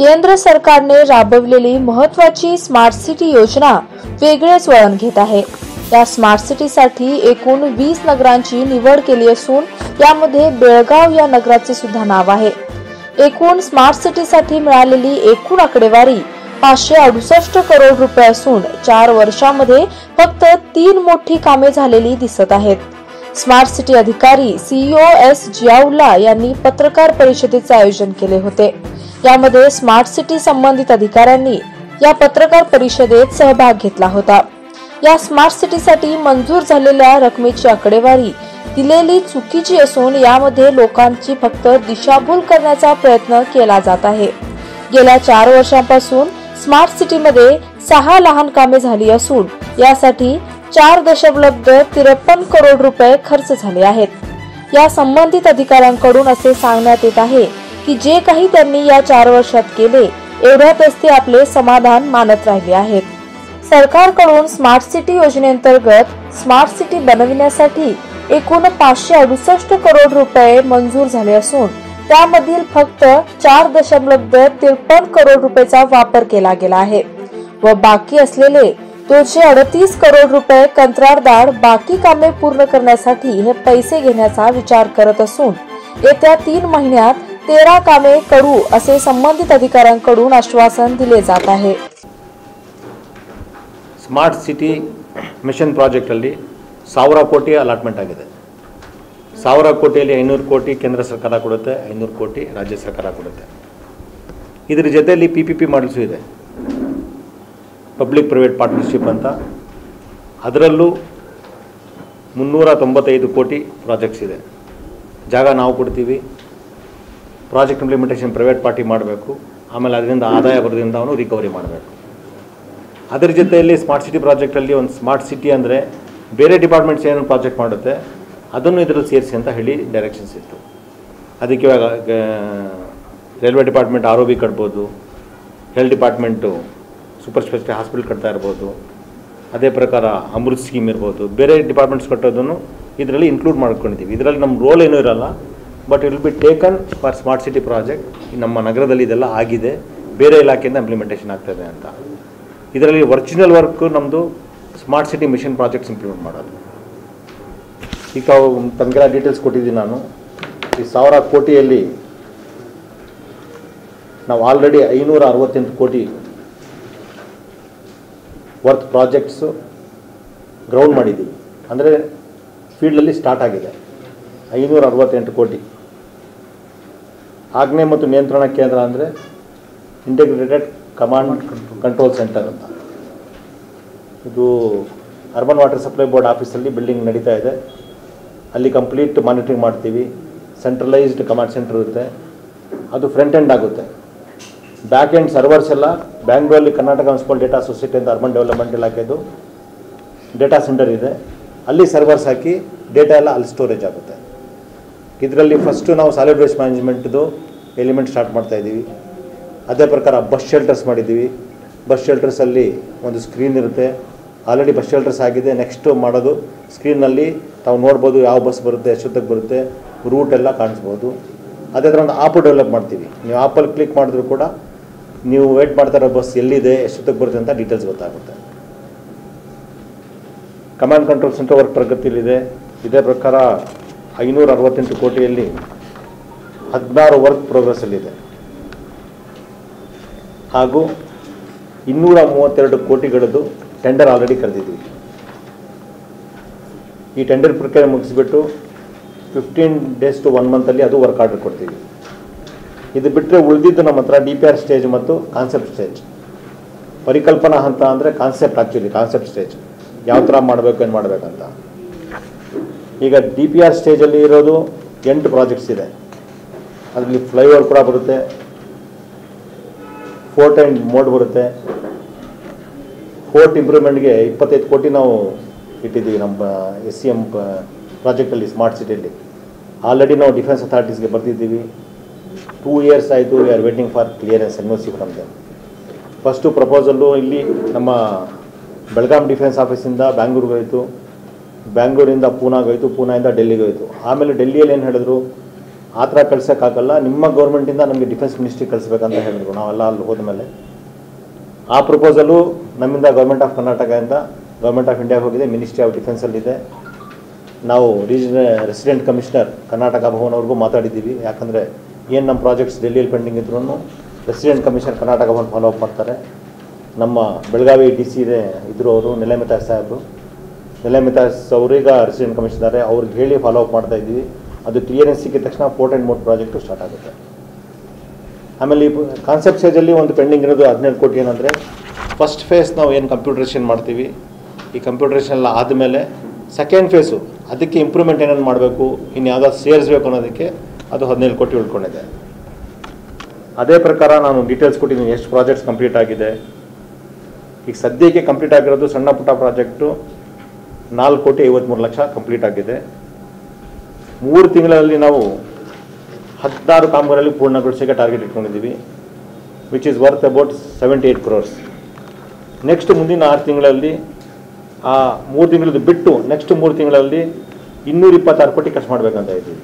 केंद्र सरकारने राबवलेली महत्वाची स्मार्ट सिटी योजना वेगळेच वळण घेत आहे। या स्मार्ट सिटीसाठी एकूण 20 नगरांची निवड केली असून यामध्ये बेळगाव या नगराचे सुद्धा नाव आहे। एकूण स्मार्ट सिटीसाठी मिळालेली एकूण आकडेवारी 568 करोड रुपये असून 4 वर्षांमध्ये फक्त 3 मोठी कामे झालेली दिसत आहेत। स्मार्ट सिटी अधिकारी CEO जियाउल्ला यांनी पत्रकार परिषदेचे आयोजन केले होते। यामध्ये स्मार्ट सिटी संबंधित अधिकाऱ्यांनी या पत्रकार परिषदेत सहभाग घेतला होता। या स्मार्ट सिटीसाठी मंजूर झालेल्या रकमेची आकडेवारी दिलेली चुकीची असून यामध्ये लोकांची फक्त दिशाभूल करण्याचा प्रयत्न केला जात आहे। गेल्या 4 वर्षांपासून स्मार्ट सिटीमध्ये 6 लहान कामे झाली असून यासाठी 4.53 करोड रुपये खर्च झाले आहेत। या संबंधित अधिकाऱ्यांकडून असे सांगण्यात येत आहे की जे काही त्यांनी या 4 वर्षात केले एवढ्यातच ते आपले समाधान मानत राहिले आहेत। सरकारकडून स्मार्ट सिटी योजनेअंतर्गत स्मार्ट सिटी बनविण्यासाठी एकूण 568 करोड रुपये मंजूर झाले असून त्यामधील फक्त 4.53 करोड रुपयेचा वापर केला गेला आहे व बाकी असलेले 238 करोड रुपये कंत्राटदार बाकी कामे पूर्ण करण्यासाठी हे पैसे घेण्याचा विचार करत असून येत्या 3 महिन्यात 13 कामे करू असे संबंधित अधिकाऱ्यांकडून आश्वासन दिले जात आहे। स्मार्ट सिटी मिशन प्राजेक्टली 1000 ಕೋಟಿ ಅಲಾಟ್ಮೆಂಟ್ ಆಗಿದೆ। 1000 ಕೋಟಿಯಲ್ಲಿ 500 ಕೋಟಿ ಕೇಂದ್ರ ಸರ್ಕಾರ ಕೊಡುತ್ತೆ, 500 ಕೋಟಿ ರಾಜ್ಯ ಸರ್ಕಾರ ಕೊಡುತ್ತೆ। ಇದರ ಜೊತೆಯಲ್ಲಿ PPP ಮಾಡಲ್ಸು ಇದೆ, ಪಬ್ಲಿಕ್ ಪ್ರೈವೇಟ್ ಪಾರ್ಟ್ನರ್ಶಿಪ್ ಅಂತ, ಅದರಲ್ಲೂ 395 ಕೋಟಿ ಪ್ರಾಜೆಕ್ಟ್ಸ್ ಇದೆ। ಜಾಗ ನಾವು ಕೊಡ್ತೀವಿ, ಪ್ರಾಜೆಕ್ಟ್ ಇಂಪ್ಲಿಮೆಂಟೇಷನ್ ಪ್ರೈವೇಟ್ ಪಾರ್ಟಿ ಮಾಡಬೇಕು, ಆಮೇಲೆ ಅದರಿಂದ ಆದಾಯ ಬರೋದ್ರಿಂದ ಅವನು ರಿಕವರಿ ಮಾಡಬೇಕು। ಅದರ ಜೊತೆಯಲ್ಲಿ ಸ್ಮಾರ್ಟ್ ಸಿಟಿ ಪ್ರಾಜೆಕ್ಟಲ್ಲಿ ಒಂದು ಸ್ಮಾರ್ಟ್ ಸಿಟಿ ಅಂದರೆ ಬೇರೆ ಡಿಪಾರ್ಟ್ಮೆಂಟ್ಸ್ ಏನು ಪ್ರಾಜೆಕ್ಟ್ ಮಾಡುತ್ತೆ ಅದನ್ನು ಇದರಲ್ಲಿ ಸೇರಿಸಿ ಅಂತ ಹೇಳಿ ಡೈರೆಕ್ಷನ್ಸ್ ಇತ್ತು। ಅದಕ್ಕೆ ಇವಾಗ ರೈಲ್ವೆ ಡಿಪಾರ್ಟ್ಮೆಂಟ್ ROB ಕಟ್ಬೋದು, health department super speciality hospital ಕಟ್ತಾ ಇರ್ಬೋದು, ಅದೇ ಪ್ರಕಾರ ಅಮೃತ್ ಸ್ಕೀಮ್ ಇರ್ಬೋದು, ಬೇರೆ ಡಿಪಾರ್ಟ್ಮೆಂಟ್ಸ್ ಕಟ್ಟೋದನ್ನು ಇದರಲ್ಲಿ ಇನ್ಕ್ಲೂಡ್ ಮಾಡ್ಕೊಂಡಿದ್ದೀವಿ। ಇದರಲ್ಲಿ ನಮ್ಮ ರೋಲ್ ಏನೂ ಇರೋಲ್ಲ, but it will be taken for smart city project. ನಮ್ಮ ನಗರದಲ್ಲಿ ಇದೆಲ್ಲ ಆಗಿದೆ, ಬೇರೆ ಇಲಾಖೆಯಿಂದ ಇಂಪ್ಲಿಮೆಂಟೇಷನ್ ಆಗ್ತಾಯಿದೆ ಅಂತ। ಇದರಲ್ಲಿ ವರ್ಚುವಲ್ ವರ್ಕ್ ನಮ್ಮದು smart city mission projects implement ಮಾಡೋದು। ಈಗ ತಮಗೆಲ್ಲ ಡೀಟೇಲ್ಸ್ ಕೊಟ್ಟಿದ್ದೀನಿ ನಾನು। ಈ 1000 ಕೋಟಿಯಲ್ಲಿ ನಾವು ಆಲ್ರೆಡಿ 568 ಕೋಟಿ ವರ್ತ್ ಪ್ರಾಜೆಕ್ಟ್ಸು ಗ್ರೌಂಡ್ ಮಾಡಿದ್ದೀವಿ, ಅಂದರೆ ಫೀಲ್ಡಲ್ಲಿ ಸ್ಟಾರ್ಟ್ ಆಗಿದೆ। 568 ಕೋಟಿ ಆಜ್ಞೆ ಮತ್ತು ನಿಯಂತ್ರಣ ಕೇಂದ್ರ ಅಂದರೆ ಇಂಟಿಗ್ರೇಟೆಡ್ ಕಮಾಂಡ್ ಕಂಟ್ರೋಲ್ ಸೆಂಟರ್ ಅಂತ, ಇದು ಅರ್ಬನ್ ವಾಟರ್ ಸಪ್ಲೈ ಬೋರ್ಡ್ ಆಫೀಸಲ್ಲಿ ಬಿಲ್ಡಿಂಗ್ ನಡೀತಾ ಇದೆ, ಅಲ್ಲಿ ಕಂಪ್ಲೀಟ್ ಮಾನಿಟ್ರಿಂಗ್ ಮಾಡ್ತೀವಿ। ಸೆಂಟ್ರಲೈಸ್ಡ್ ಕಮಾಂಡ್ ಸೆಂಟರ್ ಇರುತ್ತೆ, ಅದು ಫ್ರಂಟ್ ಎಂಡ್ ಆಗುತ್ತೆ। ಬ್ಯಾಕ್ ಎಂಡ್ ಸರ್ವರ್ಸ್ ಎಲ್ಲ ಬ್ಯಾಂಗ್ಳೂರಲ್ಲಿ ಕರ್ನಾಟಕ ಮುನ್ಸಿಪಲ್ ಡೇಟಾ ಸೊಸೈಟಿ ಅಂತ ಅರ್ಬನ್ ಡೆವಲಪ್ಮೆಂಟ್ ಇಲಾಖೆದು ಡೇಟಾ ಸೆಂಟರ್ ಇದೆ, ಅಲ್ಲಿ ಸರ್ವರ್ಸ್ ಹಾಕಿ ಡೇಟಾ ಎಲ್ಲ ಅಲ್ಲಿ ಸ್ಟೋರೇಜ್ ಆಗುತ್ತೆ। ಇದರಲ್ಲಿ ಫಸ್ಟು ನಾವು ಸಾಲಿಡ್ ವೇಸ್ಟ್ ಮ್ಯಾನೇಜ್ಮೆಂಟ್ದು ಎಲಿಮೆಂಟ್ ಸ್ಟಾರ್ಟ್ ಮಾಡ್ತಾಯಿದ್ದೀವಿ, ಅದೇ ಪ್ರಕಾರ ಬಸ್ ಶೆಲ್ಟರ್ಸ್ ಮಾಡಿದ್ದೀವಿ। ಬಸ್ ಶೆಲ್ಟರ್ಸಲ್ಲಿ ಒಂದು ಸ್ಕ್ರೀನ್ ಇರುತ್ತೆ, ಆಲ್ರೆಡಿ ಬಸ್ ಶೆಲ್ಟರ್ಸ್ ಆಗಿದೆ, ನೆಕ್ಸ್ಟು ಮಾಡೋದು ಸ್ಕ್ರೀನಲ್ಲಿ ತಾವು ನೋಡ್ಬೋದು ಯಾವ ಬಸ್ ಬರುತ್ತೆ, ಎಷ್ಟೊತ್ತಿಗೆ ಬರುತ್ತೆ, ರೂಟ್ ಎಲ್ಲ ಕಾಣಿಸ್ಬೋದು। ಅದೇ ಥರ ಒಂದು ಆ್ಯಪು ಡೆವಲಪ್ ಮಾಡ್ತೀವಿ, ನೀವು ಆ್ಯಪಲ್ಲಿ ಕ್ಲಿಕ್ ಮಾಡಿದ್ರೂ ಕೂಡ ನೀವು ವೇಟ್ ಮಾಡ್ತಾ ಇರೋ ಬಸ್ ಎಲ್ಲಿದೆ, ಎಷ್ಟೊತ್ತಿಗೆ ಬರುತ್ತೆ ಅಂತ ಡೀಟೇಲ್ಸ್ ಗೊತ್ತಾಗುತ್ತೆ। ಕಮಾಂಡ್ ಕಂಟ್ರೋಲ್ ಸೆಂಟರ್ ವರ್ಕ್ ಪ್ರಗತಿಯಲ್ಲಿದೆ। ಇದೇ ಪ್ರಕಾರ 568 ಕೋಟಿಯಲ್ಲಿ 16 ವರ್ಕ್ ಪ್ರೋಗ್ರೆಸ್ಸಲ್ಲಿದೆ, ಹಾಗೂ 232 ಕೋಟಿಗಳದ್ದು ಟೆಂಡರ್ ಆಲ್ರೆಡಿ ಕರೆದಿದ್ವಿ। ಈ ಟೆಂಡರ್ ಪ್ರಕ್ರಿಯೆ ಮುಗಿಸ್ಬಿಟ್ಟು 15 ಡೇಸ್ ಟು 1 ಮಂತಲ್ಲಿ ಅದು ವರ್ಕ್ ಆರ್ಡರ್ ಕೊಡ್ತೀವಿ। ಇದು ಬಿಟ್ಟರೆ ಉಳಿದಿದ್ದು ನಮ್ಮ ಹತ್ರ DPR ಸ್ಟೇಜ್ ಮತ್ತು ಕಾನ್ಸೆಪ್ಟ್ ಸ್ಟೇಜ್, ಪರಿಕಲ್ಪನಾ ಹಂತ ಅಂದರೆ ಕಾನ್ಸೆಪ್ಟ್, ಆ್ಯಕ್ಚುಲಿ ಕಾನ್ಸೆಪ್ಟ್ ಸ್ಟೇಜ್ ಯಾವ ಥರ ಮಾಡಬೇಕು ಏನು ಮಾಡಬೇಕಂತ। ಈಗ DPR ಸ್ಟೇಜಲ್ಲಿ ಇರೋದು 8 ಪ್ರಾಜೆಕ್ಟ್ಸ್ ಇದೆ, ಅದರಲ್ಲಿ ಫ್ಲೈಓವರ್ ಕೂಡ ಬರುತ್ತೆ, ಫೋರ್ಟ್ ಆ್ಯಂಡ್ ಮೋಡ್ ಬರುತ್ತೆ। ಫೋರ್ಟ್ ಇಂಪ್ರೂವ್ಮೆಂಟ್ಗೆ 25 ಕೋಟಿ ನಾವು ಇಟ್ಟಿದ್ದೀವಿ ನಮ್ಮ SCM ಪ್ರಾಜೆಕ್ಟಲ್ಲಿ, ಸ್ಮಾರ್ಟ್ ಸಿಟಿಯಲ್ಲಿ। ಆಲ್ರೆಡಿ ನಾವು ಡಿಫೆನ್ಸ್ ಅಥಾರಿಟೀಸ್ಗೆ ಬರ್ತಿದ್ದೀವಿ, 2 ಇಯರ್ಸ್ ಆಯಿತು, we are waiting for clearance NOC from them. First proposal ಇಲ್ಲಿ ನಮ್ಮ ಬೆಳಗಾವಿ ಡಿಫೆನ್ಸ್ ಆಫೀಸಿಂದ ಬ್ಯಾಂಗ್ಳೂರ್ಗೆ ಹೋಯಿತು, ಬ್ಯಾಂಗ್ಳೂರಿಂದ ಪೂನಾಗೆ ಹೋಯಿತು, ಪೂನಾಯಿಂದ ಡೆಲ್ಲಿಗೆ ಹೋಯಿತು। ಆಮೇಲೆ ಡೆಲ್ಲಿಯಲ್ಲಿ ಏನು ಹೇಳಿದ್ರು, ಆ ಥರ ಕಳಿಸೋಕ್ಕಾಗಲ್ಲ. ನಿಮ್ಮ ಗೌರ್ಮೆಂಟಿಂದ ನಮಗೆ ಡಿಫೆನ್ಸ್ ಮಿನಿಸ್ಟ್ರಿ ಕಳಿಸ್ಬೇಕಂತ ಹೇಳಿದ್ರು. ನಾವೆಲ್ಲ ಅಲ್ಲಿ ಹೋದ್ಮೇಲೆ ಆ ಪ್ರಪೋಸಲು ನಮ್ಮಿಂದ ಗೌರ್ಮೆಂಟ್ ಆಫ್ ಕರ್ನಾಟಕದಿಂದ ಗೌರ್ಮೆಂಟ್ ಆಫ್ ಇಂಡಿಯಾಗೆ ಹೋಗಿದೆ, ಮಿನಿಸ್ಟ್ರಿ ಆಫ್ ಡಿಫೆನ್ಸಲ್ಲಿದೆ. ನಾವು ರೆಸಿಡೆಂಟ್ ಕಮಿಷನರ್ ಕರ್ನಾಟಕ ಭವನವ್ರಿಗೂ ಮಾತಾಡಿದ್ದೀವಿ, ಯಾಕಂದರೆ ಏನು ನಮ್ಮ ಪ್ರಾಜೆಕ್ಟ್ಸ್ ಡೆಲ್ಲಿಯಲ್ಲಿ ಪೆಂಡಿಂಗ್ ಇದ್ರೂ resident commissioner Karnataka Bhavan follow up ಮಾಡ್ತಾರೆ. ನಮ್ಮ ಬೆಳಗಾವಿ ಡಿ ಸಿ ಇದ್ದರು ಅವರು ನೆಲೆಮಿತಾ ಸಾಹೇಬರು, ನೆಲೆಮಿತಾ ಅವ್ರೀಗ ರೆಸಿಡೆಂಟ್ ಕಮಿಷನರ್ ಅವ್ರಿಗೆ ಹೇಳಿ ಫಾಲೋ ಅಪ್ ಮಾಡ್ತಾ ಇದ್ದೀವಿ. ಅದು ಕ್ಲಿಯರೆನ್ಸ್ ಸಿಕ್ಕಿದ ತಕ್ಷಣ port and moat project start ಆಗುತ್ತೆ. ಆಮೇಲೆ ಈ ಕಾನ್ಸೆಪ್ಟ್ ಸ್ಟೇಜಲ್ಲಿ ಒಂದು ಪೆಂಡಿಂಗ್ ಇರೋದು 17 ಕೋಟಿ ಏನಂದರೆ, ಫಸ್ಟ್ ಫೇಸ್ ನಾವು ಏನು ಕಂಪ್ಯೂಟ್ರೇಷನ್ ಮಾಡ್ತೀವಿ, ಈ ಕಂಪ್ಯೂಟ್ರೇಷನ್ ಎಲ್ಲ ಆದಮೇಲೆ ಸೆಕೆಂಡ್ ಫೇಸು ಅದಕ್ಕೆ ಇಂಪ್ರೂವ್ಮೆಂಟ್ ಏನೇನು ಮಾಡಬೇಕು, ಇನ್ನು ಯಾವುದಾದ್ರು ಸೇರಿಸ್ಬೇಕು ಅನ್ನೋದಕ್ಕೆ ಅದು 17 ಕೋಟಿ ಉಳ್ಕೊಂಡಿದೆ. ಅದೇ ಪ್ರಕಾರ ನಾನು ಡೀಟೇಲ್ಸ್ ಕೊಟ್ಟಿದ್ದೀನಿ ಎಷ್ಟು ಪ್ರಾಜೆಕ್ಟ್ಸ್ ಕಂಪ್ಲೀಟ್ ಆಗಿದೆ. ಈಗ ಸದ್ಯಕ್ಕೆ ಕಂಪ್ಲೀಟ್ ಆಗಿರೋದು ಸಣ್ಣ ಪುಟ್ಟ ಪ್ರಾಜೆಕ್ಟು 4 ಕೋಟಿ 53 ಲಕ್ಷ ಕಂಪ್ಲೀಟ್ ಆಗಿದೆ. 3 ತಿಂಗಳಲ್ಲಿ ನಾವು 16 ಕಾಮಗಾರಿಗಳಲ್ಲಿ ಪೂರ್ಣಗೊಳಿಸೋಕ್ಕೆ ಟಾರ್ಗೆಟ್ ಇಟ್ಕೊಂಡಿದ್ದೀವಿ, which is worth about 78 crores. Next ಮುಂದಿನ 6 ತಿಂಗಳಲ್ಲಿ ಆ 3 ತಿಂಗಳದ್ದು ಬಿಟ್ಟು ನೆಕ್ಸ್ಟ್ 3 ತಿಂಗಳಲ್ಲಿ 226 ಕೋಟಿ ಖರ್ಚು ಮಾಡಬೇಕಂತ ಇದ್ದೀವಿ.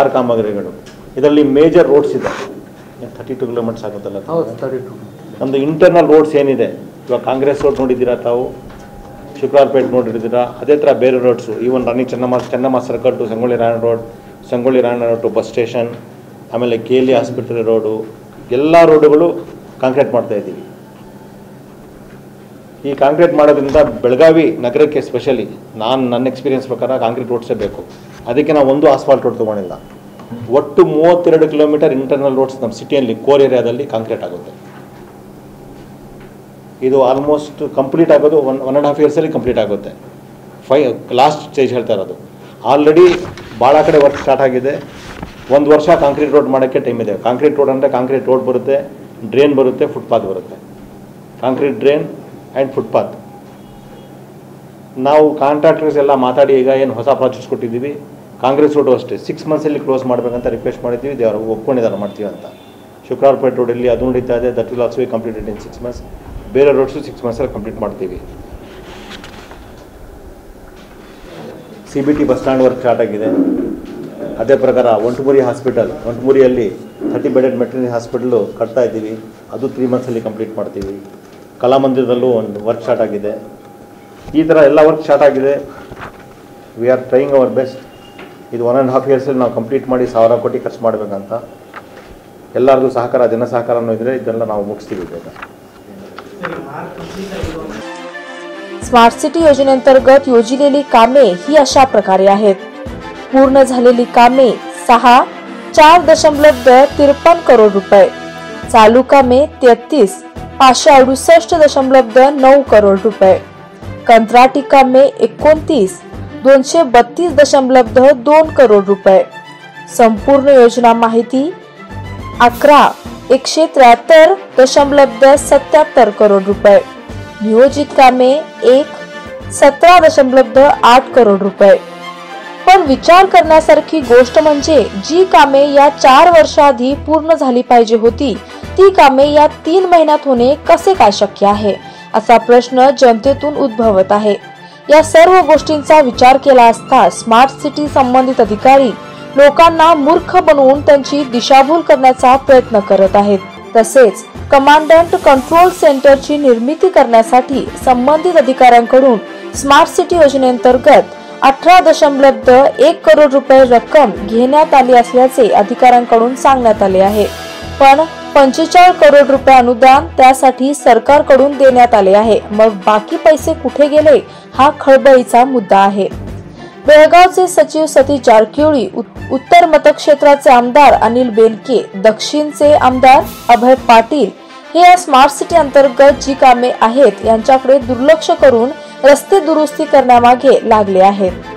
6 ಕಾಮಗಾರಿಗಳು, ಇದರಲ್ಲಿ ಮೇಜರ್ ರೋಡ್ಸ್ ಇದೆ. 32 ಕಿಲೋಮೀಟರ್ಸ್ ಆಗುತ್ತಲ್ಲ, ನಮ್ಮದು ಇಂಟರ್ನಲ್ ರೋಡ್ಸ್ ಏನಿದೆ, ಇವಾಗ ಕಾಂಗ್ರೆಸ್ ರೋಡ್ ನೋಡಿದ್ದೀರಾ ತಾವು, ಶುಕ್ರಾರ್ಪೇಟ್ ನೋಡಿರ್ತೀರಾ, ಅದೇ ಥರ ಬೇರೆ roads, even Rani Chennamma circle to Sangolli Rayanna road to bus station, ಆಮೇಲೆ ಕೆಎಲ್ಇ ಹಾಸ್ಪಿಟಲ್ ರೋಡು, ಎಲ್ಲ ರೋಡುಗಳು ಕಾಂಕ್ರೀಟ್ ಮಾಡ್ತಾಯಿದ್ದೀವಿ. ಈ ಕಾಂಕ್ರೀಟ್ ಮಾಡೋದ್ರಿಂದ ಬೆಳಗಾವಿ ನಗರಕ್ಕೆ ಸ್ಪೆಷಲಿ ನನ್ನ ಎಕ್ಸ್ಪೀರಿಯೆನ್ಸ್ ಪ್ರಕಾರ ಕಾಂಕ್ರೀಟ್ ರೋಡ್ಸೇ ಬೇಕು. ಅದಕ್ಕೆ ನಾವು ಒಂದು ಆಸ್ಫಾಲ್ಟ್ ರೋಡ್ ತೊಗೊಂಡಿಲ್ಲ. ಒಟ್ಟು 32 ಕಿಲೋಮೀಟರ್ ಇಂಟರ್ನಲ್ ರೋಡ್ಸ್ ನಮ್ಮ ಸಿಟಿಯಲ್ಲಿ ಕೋರ್ ಏರಿಯಾದಲ್ಲಿ ಕಾಂಕ್ರೀಟ್ ಆಗುತ್ತೆ. ಇದು ಆಲ್ಮೋಸ್ಟ್ ಕಂಪ್ಲೀಟ್ ಆಗೋದು 1.5 ಇಯರ್ಸಲ್ಲಿ ಕಂಪ್ಲೀಟ್ ಆಗುತ್ತೆ. ಲಾಸ್ಟ್ ಸ್ಟೇಜ್ ಹೇಳ್ತಾ ಇರೋದು. ಆಲ್ರೆಡಿ ಭಾಳ ಕಡೆ ವರ್ಕ್ ಸ್ಟಾರ್ಟ್ ಆಗಿದೆ. 1 ವರ್ಷ ಕಾಂಕ್ರೀಟ್ ರೋಡ್ ಮಾಡೋಕ್ಕೆ ಟೈಮ್ ಇದೆ. ಕಾಂಕ್ರೀಟ್ ರೋಡ್ ಅಂದರೆ ಕಾಂಕ್ರೀಟ್ ರೋಡ್ ಬರುತ್ತೆ, ಡ್ರೈನ್ ಬರುತ್ತೆ, ಫುಟ್ಪಾತ್ ಬರುತ್ತೆ. Concrete drain and footpath. ನಾವು ಕಾಂಟ್ರಾಕ್ಟರ್ಸ್ ಎಲ್ಲ ಮಾತಾಡಿ ಈಗ ಏನು ಹೊಸ ಪ್ರಾಜೆಕ್ಟ್ಸ್ ಕೊಟ್ಟಿದ್ದೀವಿ. ಕಾಂಗ್ರೆಸ್ ರೋಡು ಅಷ್ಟೇ 6 ಮಂತ್ಸಲ್ಲಿ ಕ್ಲೋಸ್ ಮಾಡಬೇಕಂತ ರಿಕ್ವೆಸ್ಟ್ ಮಾಡಿದ್ದೀವಿ. ದೇವರು ಒಪ್ಕೊಂಡಿದ್ದಾರೆ ಮಾಡ್ತೀವಿ ಅಂತ. ಶುಕ್ರಾರ್ಪೇಟ್ ರೋಡಲ್ಲಿ ಅದು ನಡೀತಾ ಇದೆ. That will also be completed in 6 months. ಬೇರೆ ರೋಡ್ಸು 6 ಮಂತ್ಸಲ್ಲಿ ಕಂಪ್ಲೀಟ್ ಮಾಡ್ತೀವಿ. CBT bus stand work start ಆಗಿದೆ. ಅದೇ ಪ್ರಕಾರ ಒಂಟಮೂರಿಯಲ್ಲಿ 30 ಬೆಡೆಡ್ ಮೆಟ್ರಿನರಿ ಹಾಸ್ಪಿಟಲು ಕಟ್ತಾ ಇದ್ದೀವಿ. ಅದು 3 ಮಂತ್ಸಲ್ಲಿ ಕಂಪ್ಲೀಟ್ ಮಾಡ್ತೀವಿ. ಕಲಾಮಂದಿರದಲ್ಲೂ ಒಂದು ವರ್ಕ್ ಸ್ಟಾರ್ಟ್ ಆಗಿದೆ. ಈ ಥರ ಎಲ್ಲ ವರ್ಕ್ ಸ್ಟಾರ್ಟ್ ಆಗಿದೆ. We are trying our best. ಇದು 1.5 ಇಯರ್ಸಲ್ಲಿ ನಾವು ಕಂಪ್ಲೀಟ್ ಮಾಡಿ 1000 ಕೋಟಿ ಖರ್ಚು ಮಾಡಬೇಕಂತ. ಎಲ್ಲರದ್ದು ಸಹಕಾರ, ಜನ ಸಹಕಾರನೂ ಇದ್ದರೆ ಇದೆಲ್ಲ ನಾವು ಮುಗಿಸ್ತೀವಿ. स्मार्ट सिटी योजनेअंतर्गत योजलेली कामे ही अशा प्रकारे आहेत. पूर्ण झालेली कामे 4.53 करोड रुपये, चालू कामे 33,568.9 करोड रुपये, कंत्राटी कामे 29,232.2 करोड रुपये. संपूर्ण योजना माहिती 11,173.77 करोड रुपये. नियोजित कामे 17.8 करोड रुपये. पण विचार करण्यासारखी गोष्ट म्हणजे जी कामे या 4 वर्ष आधी पूर्ण झाली पाहिजे होती, ती कामे या 3 महिन्यात होणे कसे काय शक्य आहे, असा प्रश्न जनतेतून उद्भवत आहे. या सर्व गोष्टींचा विचार केला असता स्मार्ट सिटी संबंधित अधिकारी लोकांना मूर्ख बनवून त्यांची दिशाभूल करण्याचा प्रयत्न करत आहेत. तसेच कमांडंट कंट्रोल सेंटरची निर्मिती करण्यासाठी संबंधित अधिकाऱ्यांकडून स्मार्ट सिटी योजनेअंतर्गत 18.1 करोड रुपये रक्कम घेण्यात आली असल्याचे अधिकाऱ्यांकडून सांगण्यात आले आहे. पण 45 करोड रुपये अनुदान त्यासाठी सरकारकडून देण्यात आले आहे. मग बाकी पैसे कुठे गेले हा खळबळीचा मुद्दा आहे. बेळगावचे सचिव सतीश जारकिहोळी, उत्तर मतक्षेत्राचे आमदार अनिल बेलके, दक्षिणचे आमदार अभय पाटील हे या स्मार्ट सिटी अंतर्गत जी कामे आहेत यांच्याकडे दुर्लक्ष करून रस्ते दुरुस्ती करण्यामागे लागले आहेत.